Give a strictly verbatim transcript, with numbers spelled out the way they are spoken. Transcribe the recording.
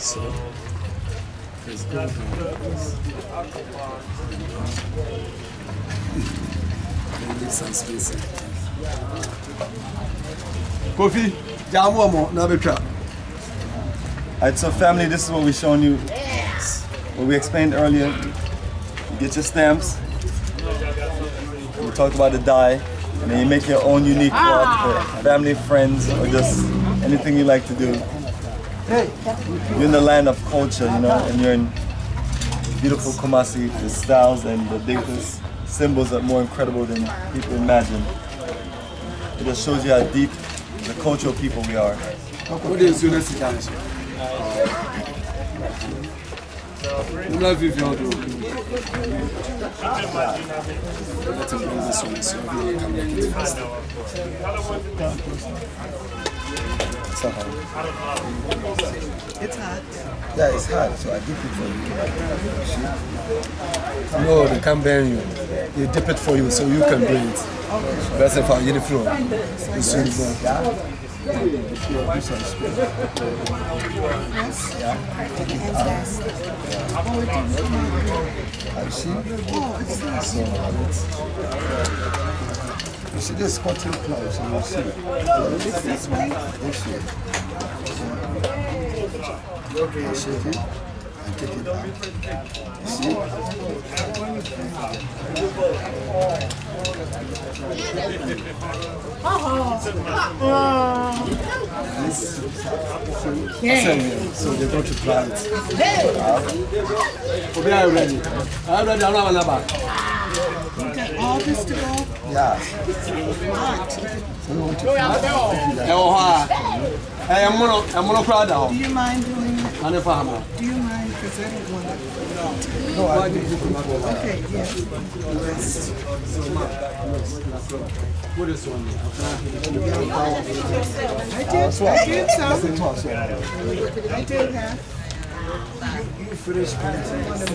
So let's go. Leave some space. Kofi, Jamuamo, Nabetra. Alright, so family, this is what we're showing you. What we explained earlier. You get your stamps. We talked about the dye. And then you make your own unique card for family, friends, or just anything you like to do. You're in the land of culture, you know, and you're in beautiful Kumasi. The styles and the biggest symbols are more incredible than people imagine. It just shows you how deep the cultural people we are. What is UNESCO? Love you, It's hot. It's hot. Yeah, it's hot, so I dip it for you. No, they can't burn you. They dip it for you so you can burn it. That's if I get the flow. It's really good. Yeah. You see this cotton clothes and you see it. This way. This way. I shake it and take it back. You see? Oh. This, okay. So they go to plant. Okay, I'm ready. I'm ready. I'm ready. I'm ready. All this to go? Yeah. Hey, I'm going to Prado. Do you mind doing it? I'm going to Do you mind? Because I don't want to. No, I do. Okay, yes. What is one? I did. I did some. I did that. You finished.